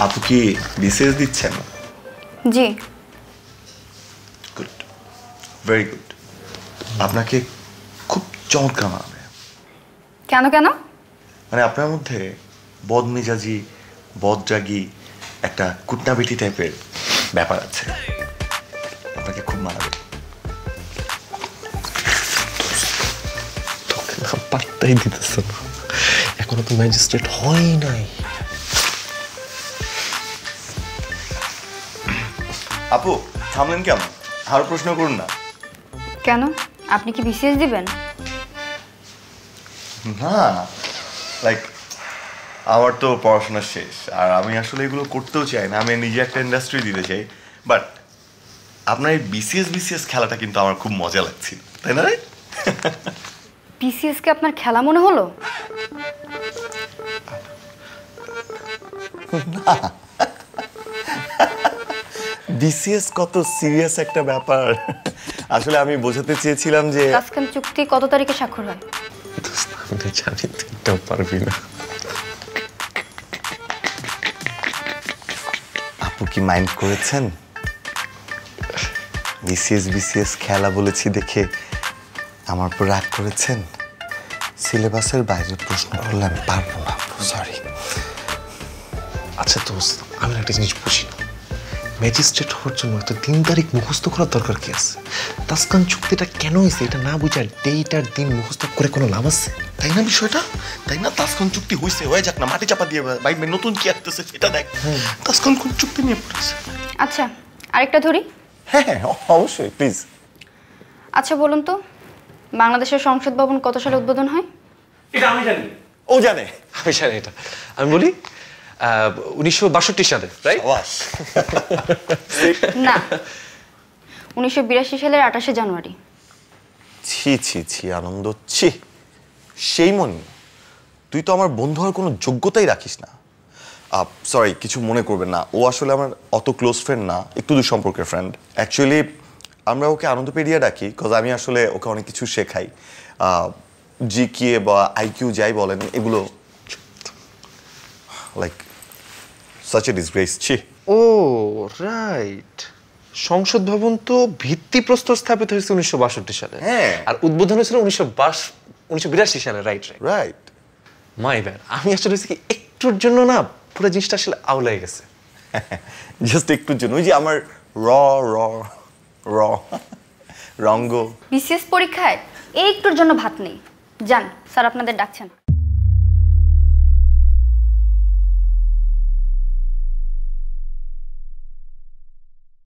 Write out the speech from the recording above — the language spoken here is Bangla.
आपकी विशेष इच्छा है जी गुड वेरी गुड আপনাকে খুব চমৎকার মানাবে কেন কেন মানে আপনার মধ্যে বদমেজাজি বদজাগি একটা কুটনাবিটি টাইপের ব্যাপার আছে আপনাকে খুব মানাবে পাত্তাই দিতেছ না এখনো তো ম্যাজিস্ট্রেট হয় নাই আপু থামলেন কেন আর প্রশ্ন করুন না কেন আপনি কি বিসিএস দিবেন না লাইক আমার তো পড়াশোনা শেষ আর আমি আসলে এগুলো করতেও চাই না আমি নিজে একটা ইন্ডাস্ট্রি দিতে চাই বাট আপনার এই বিসিএস খেলাটা কিন্তু আমার খুব মজা লাগছিল তাই না রে বিসিএস কে আপনার খেলা মনে হলো না বিসিএস কত সিরিয়াস একটা ব্যাপার আসলে আমি বোঝাতে চেয়েছিলাম যে কাস্কন চুক্তি কত তারিখে স্বাক্ষর হয় আমি জানি তো পারবি না আপু কি মাইন্ড করেছেন বিসিএস খেলা বলেছি দেখে আমার উপর রাগ করেছেন সিলেবাসের বাইরে প্রশ্ন করলে আমি পারবো না সরি আচ্ছা দোস্ত আমি একটা জিনিস বুঝি না ম্যাজিস্ট্রেট হওয়ার জন্য একটা দিন তারিখ মুখস্থ করার দরকার কি আছে তাসকান চুক্তিটা কেন হয়েছে এটা না বুঝার ডেট আর দিন মুখস্থ করে কোনো লাভ আছে তাই না বিষয়টা তাই না তাসকান চুক্তি হয়েছে হয়ে যাক না মাটি চাপা দিয়ে ভাই নতুন কি আসতেছে সেটা দেখ তাসকান কোন চুক্তি নিয়ে পড়েছে আচ্ছা আরেকটা ধরি হ্যাঁ হ্যাঁ অবশ্যই প্লিজ আচ্ছা বলুন তো বাংলাদেশের সংসদ ভবন কত সালে উদ্বোধন হয় এটা আমি জানি ও জানে আমি জানি এটা আমি বলি 1962 সালে রাইট না 1982 সালের 28 জানুয়ারি ছি ছি ছি আনন্দ ছি সেই মনি তুই তো আমার বন্ধু আর কোনো যোগ্যতাই রাখিস না সরি কিছু মনে করবেন না ও আসলে আমার অত ক্লোজ ফ্রেন্ড না একটু দূর সম্পর্কের ফ্রেন্ড অ্যাকচুয়ালি আমরা ওকে আনন্দপেডিয়া ডাকি কজ আমি আসলে ওকে অনেক কিছু শেখাই জিকিএ বা আইকিউ যাই বলেন এগুলো লাইক such a disgrace ছি ও রাইট সংসদ ভবন তো ভিত্তিপ্রস্তর স্থাপিত হয়েছে 1962 সালে হ্যাঁ আর উদ্বোধন হয়েছিল 1982 সালে রাইট রাইট মাই ব্যাড আমি আসলে কি একটুর জন্য না পুরো জিনিসটা আসলে আউলাই গেছে জাস্ট একটুর জন্য ওই যে আমার র র র রঙ্গ বিশেষ পরীক্ষায় একটুর জন্য ভাত নেই জান স্যার আপনাদের ডাকছেন